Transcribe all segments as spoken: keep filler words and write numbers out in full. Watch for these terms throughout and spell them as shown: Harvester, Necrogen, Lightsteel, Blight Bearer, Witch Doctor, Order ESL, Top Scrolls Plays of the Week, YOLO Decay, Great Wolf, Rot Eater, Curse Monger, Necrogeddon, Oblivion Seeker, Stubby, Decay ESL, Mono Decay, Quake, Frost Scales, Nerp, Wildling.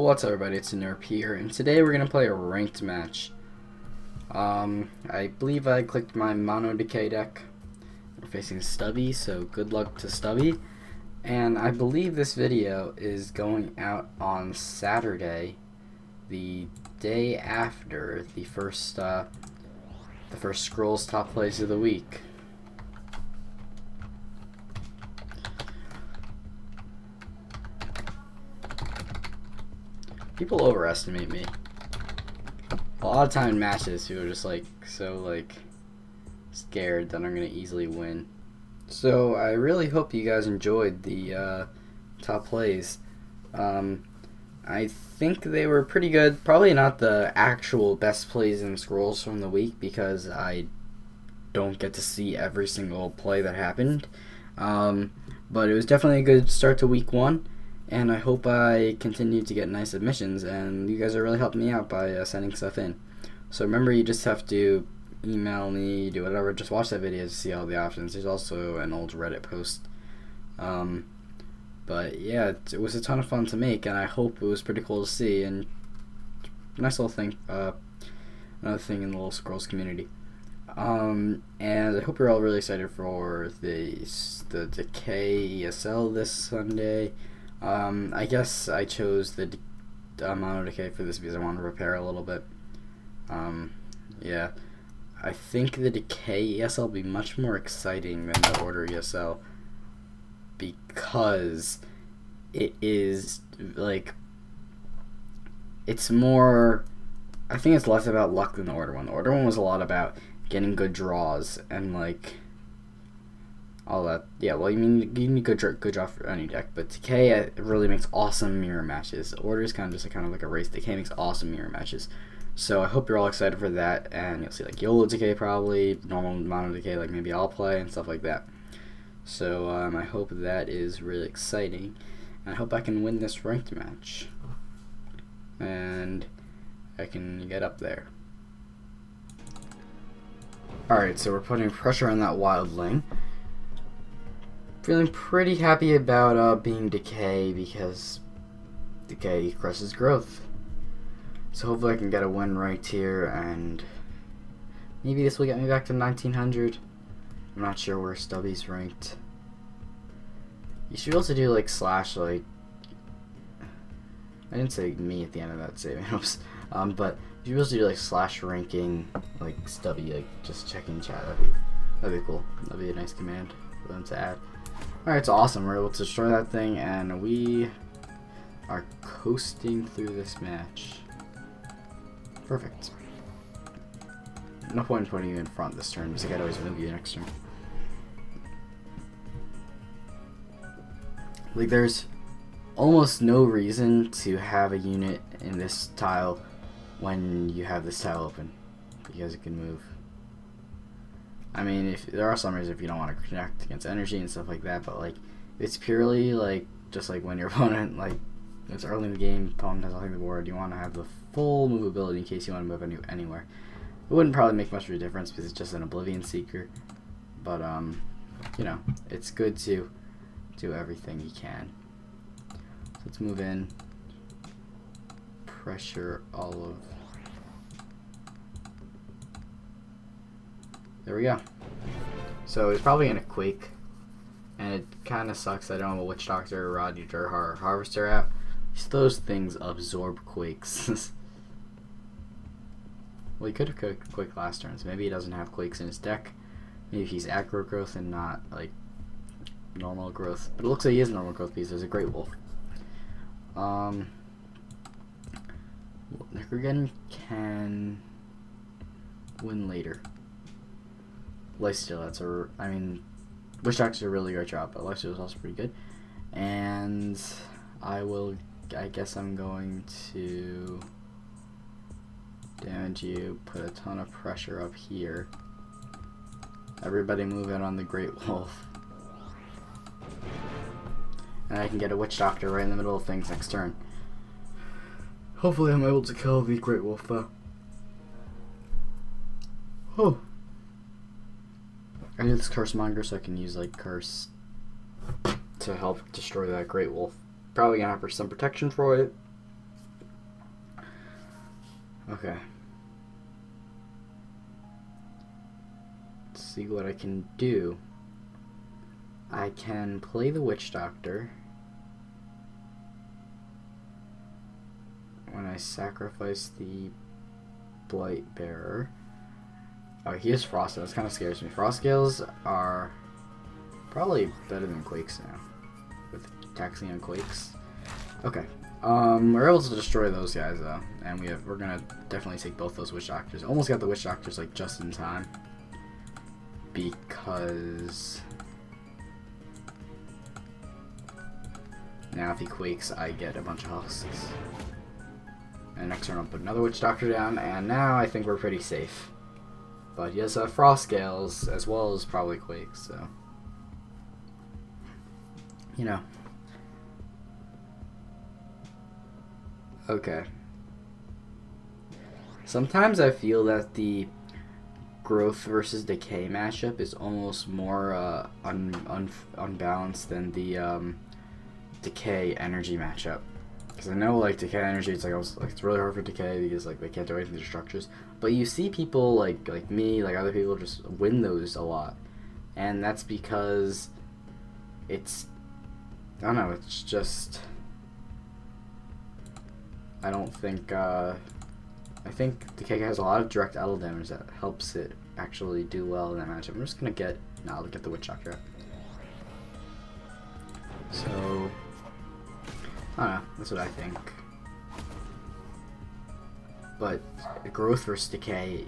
What's up, everybody? It's Nerp here, and today we're going to play a ranked match. Um, I believe I clicked my Mono Decay deck. We're facing Stubby, so good luck to Stubby. And I believe this video is going out on Saturday, the day after the first, uh, the first Scrolls Top Plays of the Week. People overestimate me. A lot of time in matches, people are just like so like scared that I'm gonna easily win. So I really hope you guys enjoyed the uh, top plays. Um, I think they were pretty good. Probably not the actual best plays and scrolls from the week because I don't get to see every single play that happened. Um, but it was definitely a good start to week one. And I hope I continue to get nice submissions, and you guys are really helping me out by uh, sending stuff in. So remember, you just have to email me, do whatever, just watch that video to see all the options. There's also an old Reddit post. Um, but yeah, it, it was a ton of fun to make, and I hope it was pretty cool to see, and nice little thing, uh, another thing in the little Scrolls community. Um, and I hope you're all really excited for the, the Decay E S L this Sunday. Um, I guess I chose the uh, Mono Decay for this because I wanted to repair a little bit. Um, yeah. I think the Decay E S L will be much more exciting than the Order E S L because it is, like, it's more, I think it's less about luck than the Order one. The Order one was a lot about getting good draws and, like, all that. Yeah, well, you mean you need good draw, good draw for any deck, but Decay it really makes awesome mirror matches. Order is kind of just like, kind of like a race. Decay makes awesome mirror matches, so I hope you're all excited for that. And you'll see like YOLO Decay, probably normal Mono Decay, like maybe I'll play and stuff like that. So um, I hope that is really exciting, and I hope I can win this ranked match, and I can get up there. All right, so we're putting pressure on that Wildling. Feeling pretty happy about uh, being Decay because Decay crushes growth. So hopefully I can get a win right here, and maybe this will get me back to nineteen hundred. I'm not sure where Stubby's ranked. You should also do like slash like. I didn't say me at the end of that statement. um, but you should also do like slash ranking like Stubby, like just checking chat. That'd be, that'd be cool. That'd be a nice command for them to add. Alright, it's awesome. We're able to destroy that thing, and we are coasting through this match. Perfect. No point in putting you in front this turn, because I could always move you next turn. Like, there's almost no reason to have a unit in this tile when you have this tile open, because it can move. I mean, if there are some reasons if you don't want to connect against energy and stuff like that, but like it's purely like just like when your opponent like it's early in the game, opponent has nothing on the board, you want to have the full movability in case you want to move any anywhere. It wouldn't probably make much of a difference because it's just an Oblivion Seeker, but um, you know, it's good to do everything you can. So let's move in, pressure all of. There we go. So he's probably gonna Quake, and it kind of sucks that I don't have a Witch Doctor or Rot Eater or Harvester out. Just those things absorb Quakes. Well, he could have Quaked Quake last turn, so maybe he doesn't have Quakes in his deck. Maybe he's aggro growth and not like normal growth. But it looks like he is normal growth because there's a Great Wolf. Um, Necrogen can win later. Lightsteel, that's a, I mean, Witch Doctor did a really great job, but Lightsteel was also pretty good. And I will, I guess I'm going to damage you, put a ton of pressure up here. Everybody move in on the Great Wolf. And I can get a Witch Doctor right in the middle of things next turn. Hopefully I'm able to kill the Great Wolf though. Oh. I do this Curse Monger so I can use like Curse to help destroy that Great Wolf. Probably gonna have some protection for it. Okay. Let's see what I can do. I can play the Witch Doctor when I sacrifice the Blight Bearer. Oh, he has Frost Scales. That kind of scares me. Frost Scales are probably better than Quakes now, with taxing on Quakes. Okay, um, we're able to destroy those guys though, and we have, we're gonna definitely take both those Witch Doctors. Almost got the Witch Doctors like just in time, because now if he Quakes, I get a bunch of houses. And next turn I'll put another Witch Doctor down, and now I think we're pretty safe. But he has uh, Frost Scales, as well as probably Quakes, so... You know. Okay. Sometimes I feel that the Growth versus Decay matchup is almost more uh, un un unbalanced than the um, Decay Energy matchup. Because I know, like, Decay Energy, it's like, I was, like, it's really hard for Decay because, like, they can't do anything to structures. But you see people like like me, like other people, just win those a lot, and that's because it's, I don't know, it's just, I don't think uh, I think Decay has a lot of direct idle damage that helps it actually do well in that matchup. I'm just gonna get, nah, I'll get the Witch Doctor up. So. I don't know, that's what I think. But Growth versus Decay,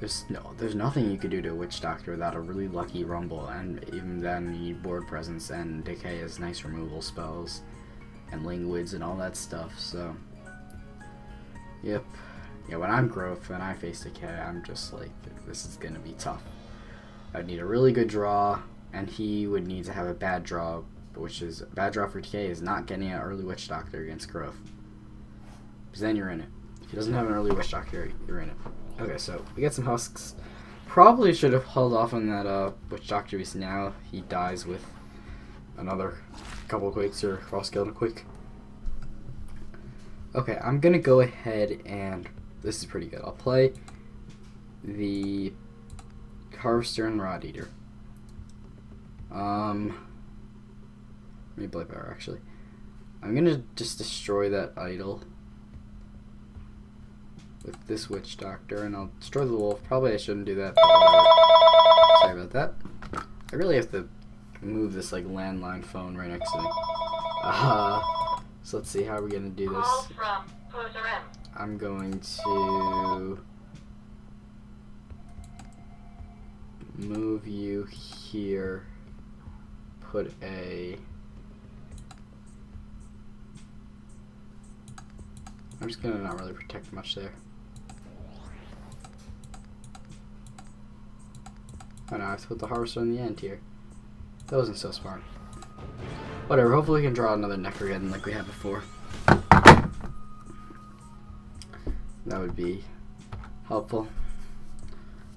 there's no, there's nothing you could do to a Witch Doctor without a really lucky rumble, and even then you need board presence, and Decay has nice removal spells and languids and all that stuff, so yep. Yeah, when I'm Growth, when I face Decay, I'm just like, this is gonna be tough. I'd need a really good draw, and he would need to have a bad draw, which is a bad draw for Decay is not getting an early Witch Doctor against Growth, because then you're in it. If he doesn't have an early Witch Doctor, you're in it. Okay, so we get some husks. Probably should have held off on that uh, Witch Doctor because now he dies with another couple of Quakes or Frost Scale and a Quake. Okay, I'm gonna go ahead and this is pretty good. I'll play the Harvester and Rot Eater. Um. Maybe Blight Bearer, actually. I'm gonna just destroy that idol with this Witch Doctor, and I'll destroy the wolf. Probably I shouldn't do that. But sorry about that. I really have to move this like landline phone right next to me. Uh, so let's see how we're gonna do this. I'm going to move you here. Put a. I'm just gonna not really protect much there. Oh no, I have to put the Harvester on the end here. That wasn't so smart. Whatever, hopefully we can draw another Necrogeddon like we had before. That would be helpful.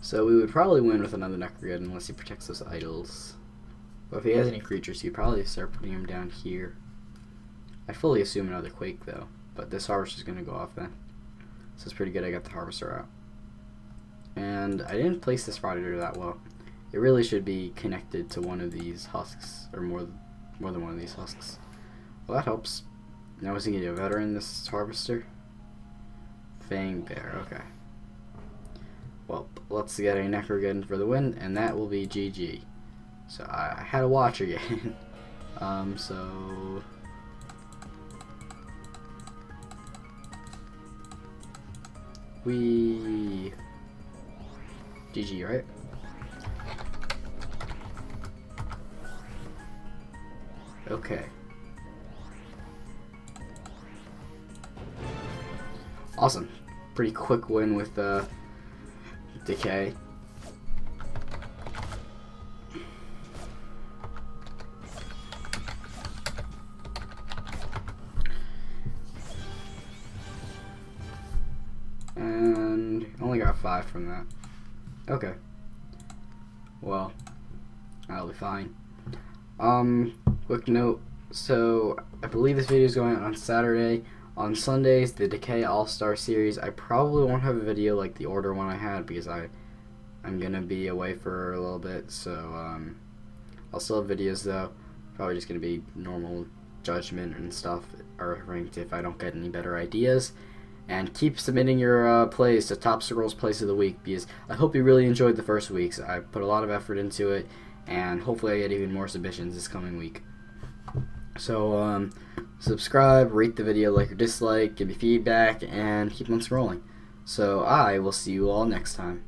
So we would probably win with another Necrogeddon unless he protects those idols. But if he has any creatures, he'd probably start putting him down here. I fully assume another Quake though. But this Harvester is going to go off then. So it's pretty good I got the Harvester out. And I didn't place this Rot Eater that well. It really should be connected to one of these husks. Or more, more than one of these husks. Well, that helps. Now is he going to do a veteran, this Harvester? Fang Bear, okay. Well, let's get a Necrogen for the win. And that will be G G. So I, I had to watch again. um, so... We G G, right? Okay. Awesome. Pretty quick win with uh, Decay. Five from that. Okay. Well, that'll be fine. Um, quick note. So I believe this video is going out on Saturday. On Sundays, the Decay All-Star Series, I probably won't have a video like the Order one I had because I, I'm going to be away for a little bit, so um, I'll still have videos though. Probably just going to be normal judgment and stuff, or ranked if I don't get any better ideas. And keep submitting your uh, plays to Top Scrolls Plays of the Week, because I hope you really enjoyed the first weeks. I put a lot of effort into it, and hopefully I get even more submissions this coming week. So, um, subscribe, rate the video, like or dislike, give me feedback, and keep on scrolling. So I will see you all next time.